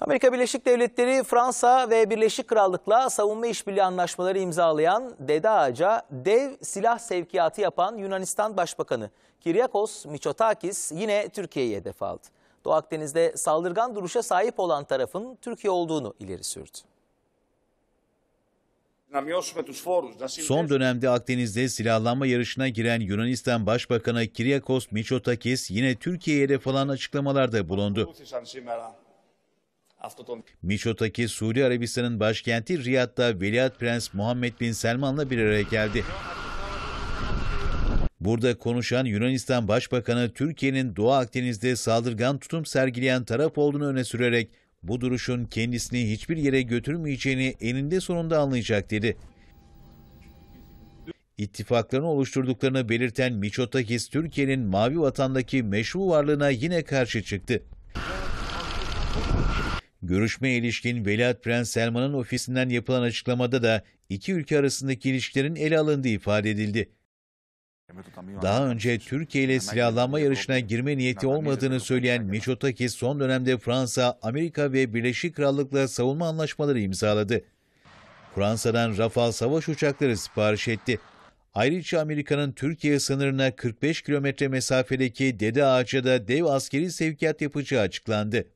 Amerika Birleşik Devletleri, Fransa ve Birleşik Krallık'la savunma işbirliği anlaşmaları imzalayan, Dede Ağaca dev silah sevkiyatı yapan Yunanistan Başbakanı Kiryakos Miçotakis yine Türkiye'yi hedef aldı. Doğu Akdeniz'de saldırgan duruşa sahip olan tarafın Türkiye olduğunu ileri sürdü. Son dönemde Akdeniz'de silahlanma yarışına giren Yunanistan Başbakanı Kiryakos Miçotakis yine Türkiye'ye hedef alan açıklamalarda bulundu. Miçotakis, Suudi Arabistan'ın başkenti Riyad'da Veliaht Prens Muhammed bin Selman'la bir araya geldi. Burada konuşan Yunanistan Başbakanı, Türkiye'nin Doğu Akdeniz'de saldırgan tutum sergileyen taraf olduğunu öne sürerek, bu duruşun kendisini hiçbir yere götürmeyeceğini eninde sonunda anlayacak dedi. İttifaklarını oluşturduklarını belirten Miçotakis, Türkiye'nin Mavi Vatan'daki meşru varlığına yine karşı çıktı. Görüşmeye ilişkin Veliaht Prens Selman'ın ofisinden yapılan açıklamada da iki ülke arasındaki ilişkilerin ele alındığı ifade edildi. Daha önce Türkiye ile silahlanma yarışına girme niyeti olmadığını söyleyen Miçotakis, son dönemde Fransa, Amerika ve Birleşik Krallık'la savunma anlaşmaları imzaladı. Fransa'dan Rafal savaş uçakları sipariş etti. Ayrıca Amerika'nın Türkiye sınırına 45 kilometre mesafedeki Dede Ağaca'da dev askeri sevkiyat yapacağı açıklandı.